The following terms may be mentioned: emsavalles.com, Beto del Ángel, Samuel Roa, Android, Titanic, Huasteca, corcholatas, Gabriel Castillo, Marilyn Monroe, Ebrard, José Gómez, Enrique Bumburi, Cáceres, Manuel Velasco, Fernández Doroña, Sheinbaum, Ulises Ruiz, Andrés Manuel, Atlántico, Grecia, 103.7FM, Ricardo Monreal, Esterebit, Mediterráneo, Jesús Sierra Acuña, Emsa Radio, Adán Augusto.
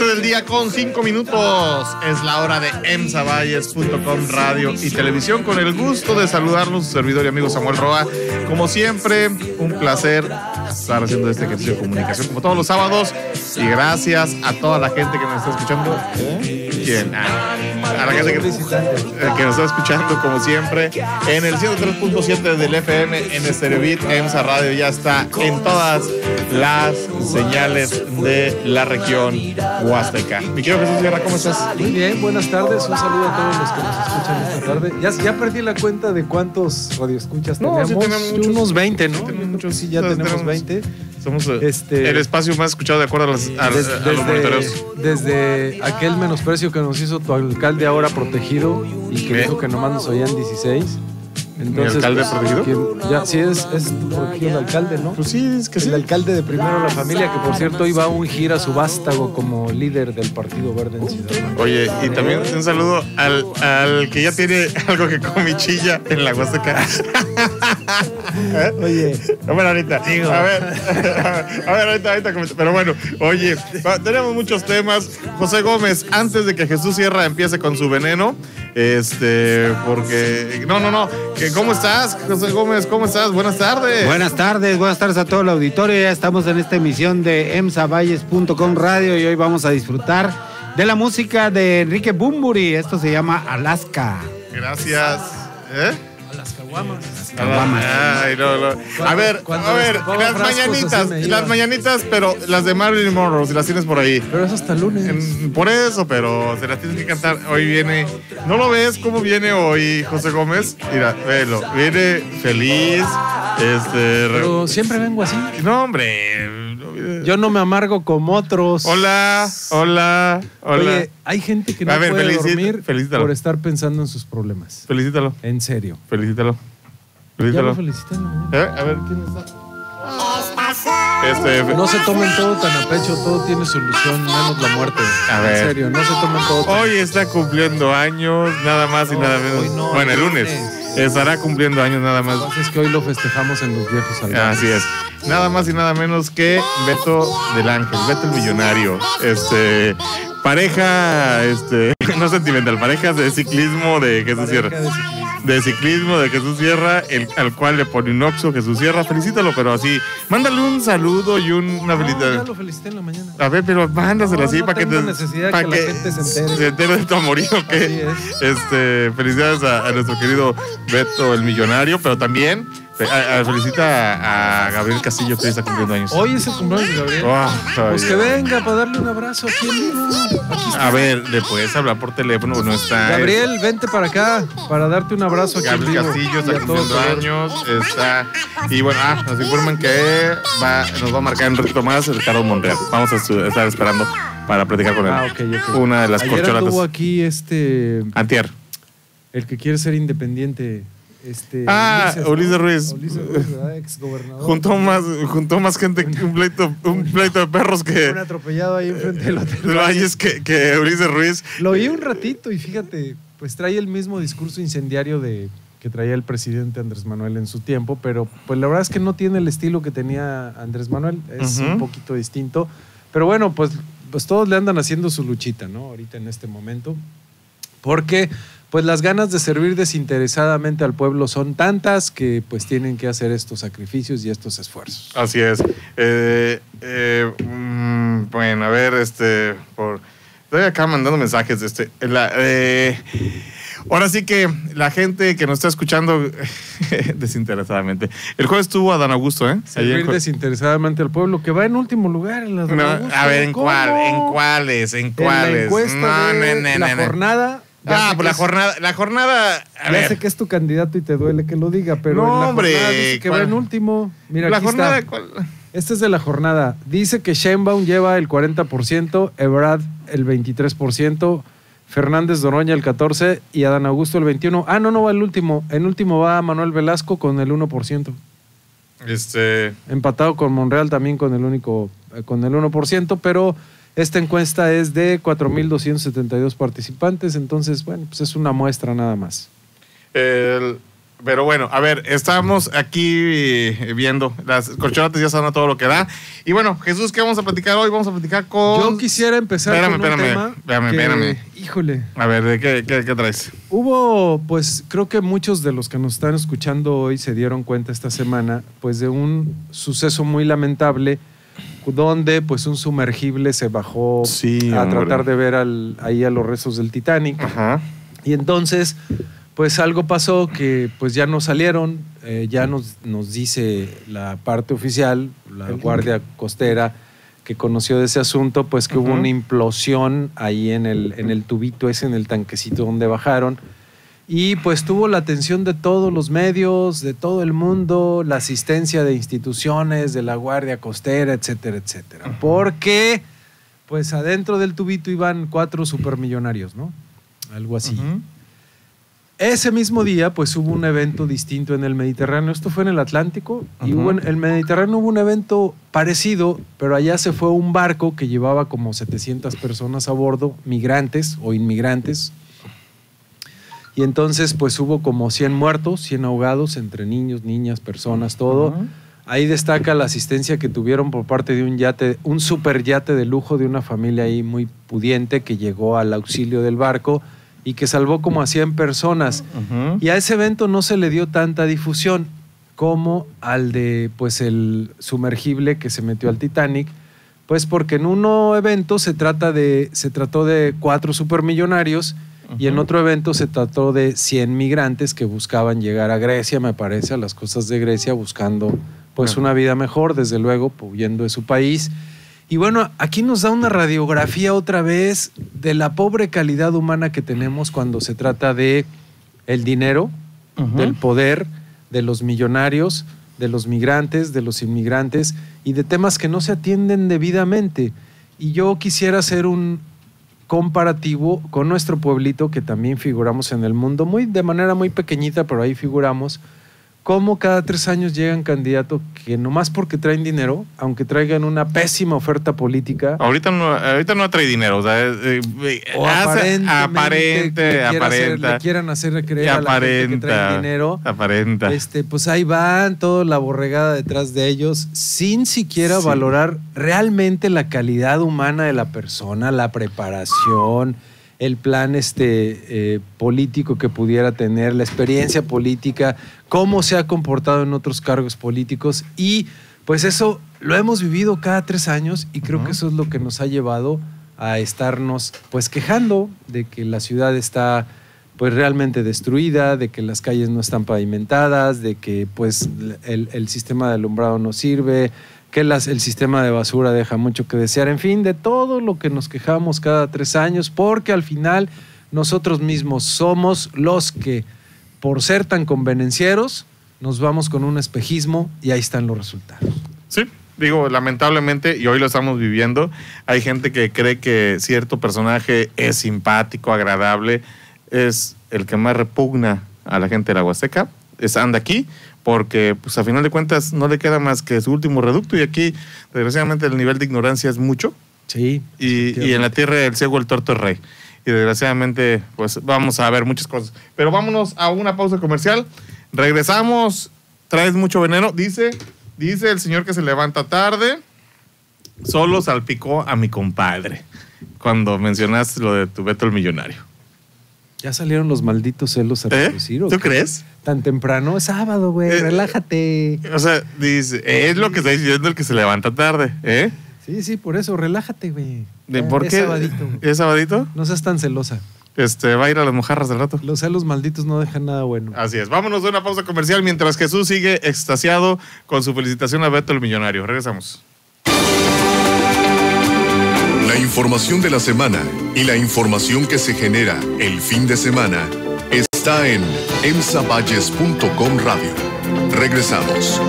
12 del día con 5 minutos. Es la hora de emsavalles.com, radio y televisión. Con el gusto de saludarnos, su servidor y amigo Samuel Roa. Como siempre, un placer estar haciendo este ejercicio de comunicación como todos los sábados. Y gracias a toda la gente que nos está escuchando. ¿Quién? A la gente que nos está escuchando, como siempre, en el 103.7 del FM, en Esterebit. Emsa Radio ya está en todas las señales de la región huasteca. Mi querido Jesús Sierra, ¿cómo estás? Muy bien, buenas tardes. Un saludo a todos los que nos escuchan esta tarde. Ya perdí la cuenta de cuántos radioescuchas tenemos. No, sí tenemos muchos, unos 20, ¿no? Sí, ya tenemos 20. Somos el espacio más escuchado de acuerdo a los monitoreos. Desde aquel menosprecio que nos hizo tu alcalde ahora protegido y que dijo que nomás nos oían 16. Entonces, ¿mi alcalde protegido? Ya, sí, es el alcalde, ¿no? Pues sí, es que sí. El alcalde de Primero la Familia, que por cierto iba a ungir a su vástago como líder del Partido Verde en Ciudad. Oye, y también un saludo al que ya tiene algo que comichilla en la Huasteca. Oye. Bueno, ahorita. Digo. A ver, ahorita. Pero bueno, oye, tenemos muchos temas. José Gómez, antes de que Jesús Sierra empiece con su veneno, porque... No. ¿Cómo estás, José Gómez? ¿Cómo estás? Buenas tardes. Buenas tardes a todo el auditorio. Ya estamos en esta emisión de emsavalles.com radio y hoy vamos a disfrutar de la música de Enrique Bumburi. Esto se llama Alaska. Gracias. Las caguamas. Ay, no. A ver, las mañanitas, pero las de Marilyn Monroe, si las tienes por ahí. Pero es hasta lunes. Por eso, pero se las tienes que cantar. Hoy viene, ¿no lo ves cómo viene hoy José Gómez? Mira, velo, viene feliz. Pero siempre vengo así. No, hombre. Yo no me amargo como otros. Hola. Oye, hay gente que no puede dormir por estar pensando en sus problemas. Felicítalo. En serio. Felicítalo. A ver, ¿quién está? No se tomen todo tan a pecho, todo tiene solución, menos la muerte. A ver. En serio, no se tomen todo tan... Hoy está cumpliendo años, nada más y nada menos. No, bueno, el lunes. Estará cumpliendo años nada más. Es que hoy lo festejamos en los viejos altares. Así es. Nada más y nada menos que Beto del Ángel, Beto el millonario. Pareja, no sentimental, pareja de ciclismo de Jesús Sierra. De ciclismo de Jesús Sierra, al cual le pone un oxo Jesús Sierra. Felicítalo, pero así. Mándale un saludo y una felicidad. Ya lo felicité en la mañana. A ver, pero mándaselo así para que la gente se entere de tu amorío. Que felicidades a nuestro querido Beto el millonario, pero también felicita a Gabriel Castillo, que está cumpliendo años. Hoy es el cumpleaños de Gabriel. Pues que venga para darle un abrazo aquí en vivo. A ver, ¿le puedes hablar por teléfono? No está. Gabriel, vente para acá para darte un abrazo aquí en vivo. Gabriel Castillo está cumpliendo años. Y bueno, nos informan que nos va a marcar un ratito más Ricardo Monreal. Vamos a estar esperando para platicar con él. Okay. Una de las corcholatas. Estuvo aquí antier. El que quiere ser independiente. Ulises Ruiz, ex gobernador. Juntó más gente que un pleito de perros que... Un atropellado ahí enfrente del hotel. Lo hay es que Ulises Ruiz. Lo oí un ratito y fíjate, pues trae el mismo discurso incendiario que traía el presidente Andrés Manuel en su tiempo, pero pues la verdad es que no tiene el estilo que tenía Andrés Manuel, es un poquito distinto. Pero bueno, pues todos le andan haciendo su luchita, ¿no? Ahorita en este momento. Porque... pues las ganas de servir desinteresadamente al pueblo son tantas que pues tienen que hacer estos sacrificios y estos esfuerzos. Así es. Bueno, a ver, estoy acá mandando mensajes. Ahora sí que la gente que nos está escuchando desinteresadamente. El jueves estuvo Adán Augusto, ¿eh? Servir desinteresadamente al pueblo, que va en último lugar en las Augusto. A ver, ¿en cuáles? La encuesta de la jornada... La jornada. Ya sé que es tu candidato y te duele que lo diga, pero no, en la jornada dice que va en último. Mira, aquí está. Este es de la jornada. Dice que Sheinbaum lleva el 40%, Ebrard el 23%, Fernández Doroña el 14% y Adán Augusto el 21%. No va el último. En último va Manuel Velasco con el 1%. Empatado con Monreal también con el 1%, pero... Esta encuesta es de 4,272 participantes, entonces, bueno, pues es una muestra nada más. Pero bueno, a ver, estamos aquí viendo. Las corcholatas ya están a todo lo que da. Y bueno, Jesús, ¿qué vamos a platicar hoy? Vamos a platicar con... Yo quisiera empezar con un tema. Híjole. A ver, ¿qué traes? Hubo, pues, creo que muchos de los que nos están escuchando hoy se dieron cuenta esta semana, pues, de un suceso muy lamentable donde, pues, un sumergible se bajó tratar de ver ahí a los restos del Titanic. Ajá. Y entonces... pues algo pasó que pues ya no salieron, ya nos dice la parte oficial, la Guardia Costera que conoció de ese asunto, pues que hubo una implosión ahí en el tubito ese, en el tanquecito donde bajaron. Y pues tuvo la atención de todos los medios, de todo el mundo, la asistencia de instituciones, de la Guardia Costera, etcétera, etcétera. Porque pues adentro del tubito iban 4 supermillonarios, ¿no? Algo así. Ese mismo día, pues, hubo un evento distinto en el Mediterráneo. Esto fue en el Atlántico. Y en el Mediterráneo hubo un evento parecido, pero allá se fue un barco que llevaba como 700 personas a bordo, migrantes o inmigrantes. Y entonces, pues, hubo como 100 muertos, 100 ahogados, entre niños, niñas, personas, todo. Ahí destaca la asistencia que tuvieron por parte de un yate, un super yate de lujo de una familia ahí muy pudiente que llegó al auxilio del barco y que salvó como a 100 personas. Y a ese evento no se le dio tanta difusión como al de, pues, el sumergible que se metió al Titanic, pues porque en uno evento se trató de 4 supermillonarios y en otro evento se trató de 100 migrantes que buscaban llegar a Grecia, me parece, a las costas de Grecia, buscando pues una vida mejor, desde luego, huyendo de su país. Y bueno, aquí nos da una radiografía otra vez de la pobre calidad humana que tenemos cuando se trata de el dinero, del poder, de los millonarios, de los migrantes, de los inmigrantes y de temas que no se atienden debidamente. Y yo quisiera hacer un comparativo con nuestro pueblito, que también figuramos en el mundo de manera muy pequeñita, pero ahí figuramos. Cómo cada 3 años llegan candidatos que nomás porque traen dinero, aunque traigan una pésima oferta política. Ahorita no trae dinero, o sea, o aparentemente quieran hacer creer a la gente que traen dinero. Aparenta. Pues ahí van, toda la borregada detrás de ellos, sin siquiera valorar realmente la calidad humana de la persona, la preparación, el plan político que pudiera tener, la experiencia política, cómo se ha comportado en otros cargos políticos. Y pues eso lo hemos vivido cada 3 años y creo que eso es lo que nos ha llevado a estarnos pues quejando de que la ciudad está pues realmente destruida, de que las calles no están pavimentadas, de que pues el sistema de alumbrado no sirve, que el sistema de basura deja mucho que desear, en fin, de todo lo que nos quejamos cada 3 años, porque al final nosotros mismos somos los que, por ser tan convenencieros, nos vamos con un espejismo y ahí están los resultados. Sí, digo, lamentablemente, y hoy lo estamos viviendo, hay gente que cree que cierto personaje es simpático, agradable, es el que más repugna a la gente de la Huasteca, anda aquí, porque pues a final de cuentas no le queda más que su último reducto y aquí desgraciadamente el nivel de ignorancia es mucho. Sí. Y en la tierra el ciego el torto es rey. Y desgraciadamente pues vamos a ver muchas cosas. Pero vámonos a una pausa comercial. Regresamos. Traes mucho veneno. Dice el señor que se levanta tarde. Solo salpicó a mi compadre cuando mencionaste lo de tu Beto el Millonario. ¿Ya salieron los malditos celos a reducir? ¿Tú crees? Tan temprano, es sábado, güey, relájate. O sea, dice, es lo que está diciendo el que se levanta tarde, ¿eh? Sí, sí, por eso, relájate, güey. ¿Por qué? Es sabadito. ¿Es sabadito? No seas tan celosa. Va a ir a las mojarras del rato. Los celos malditos no dejan nada bueno. Así es, vámonos de una pausa comercial mientras Jesús sigue extasiado con su felicitación a Beto el Millonario. Regresamos. La información de la semana y la información que se genera el fin de semana está en emsavalles.com Radio. Regresamos.